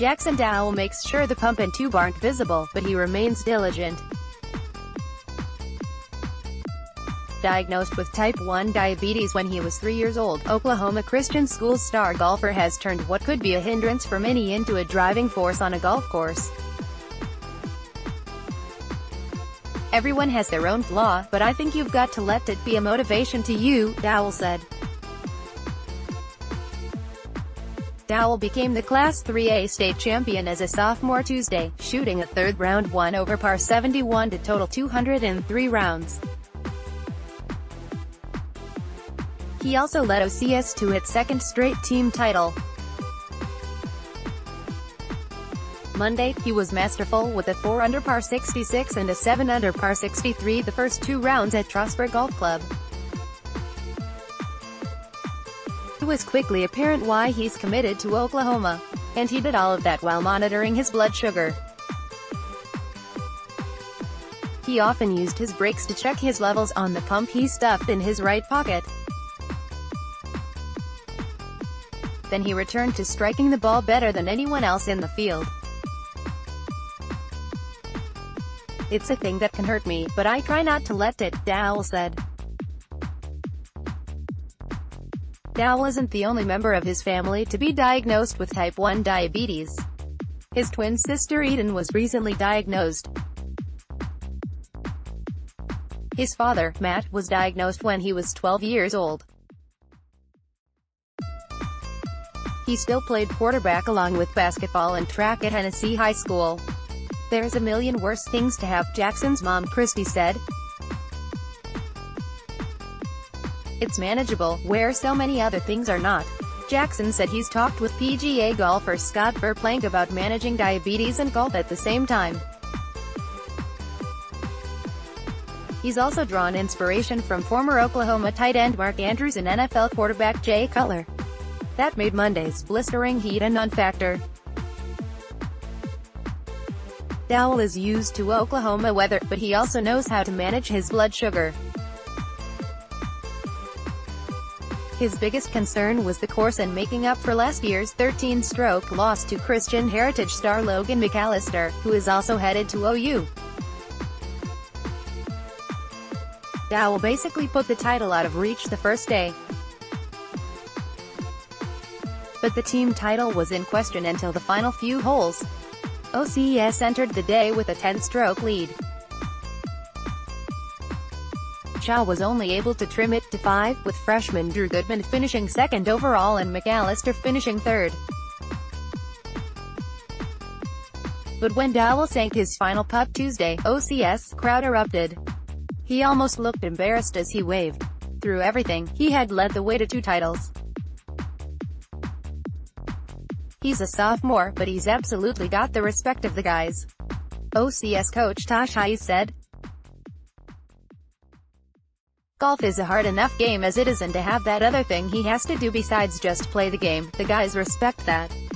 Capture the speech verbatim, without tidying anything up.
Jaxon Dowell makes sure the pump and tube aren't visible, but he remains diligent. Diagnosed with type one diabetes when he was three years old, Oklahoma Christian School star golfer has turned what could be a hindrance for many into a driving force on a golf course. "Everyone has their own flaw, but I think you've got to let it be a motivation to you," Dowell said. Dowell became the Class three A state champion as a sophomore Tuesday, shooting a third round one over par seventy-one to total two hundred three rounds. He also led O C S to its second straight team title. Monday, he was masterful with a four under par sixty-six and a seven under par sixty-three the first two rounds at Trasper Golf Club. It was quickly apparent why he's committed to Oklahoma. And he did all of that while monitoring his blood sugar. He often used his breaks to check his levels on the pump he stuffed in his right pocket. Then he returned to striking the ball better than anyone else in the field. "It's a thing that can hurt me, but I try not to let it," Dowell said. Dowell isn't the only member of his family to be diagnosed with type one diabetes. His twin sister Eden was recently diagnosed. His father, Matt, was diagnosed when he was twelve years old. He still played quarterback along with basketball and track at Hennessy High School. "There's a million worse things to have," Jackson's mom Christy said. "It's manageable, where so many other things are not." Jaxon said he's talked with P G A golfer Scott Verplank about managing diabetes and golf at the same time. He's also drawn inspiration from former Oklahoma tight end Mark Andrews and N F L quarterback Jay Cutler. That made Monday's blistering heat a non-factor. Dowell is used to Oklahoma weather, but he also knows how to manage his blood sugar. His biggest concern was the course and making up for last year's thirteen stroke loss to Christian Heritage star Logan McAllister, who is also headed to O U. Dowell basically put the title out of reach the first day. But the team title was in question until the final few holes. O C S entered the day with a ten stroke lead. Shaw was only able to trim it to five, with freshman Drew Goodman finishing second overall and McAllister finishing third. But when Dowell sank his final putt Tuesday, O C S crowd erupted. He almost looked embarrassed as he waved. Through everything, he had led the way to two titles. "He's a sophomore, but he's absolutely got the respect of the guys," O C S coach Tosh Haiz said. "Golf is a hard enough game as it is, and to have that other thing he has to do besides just play the game, the guys respect that."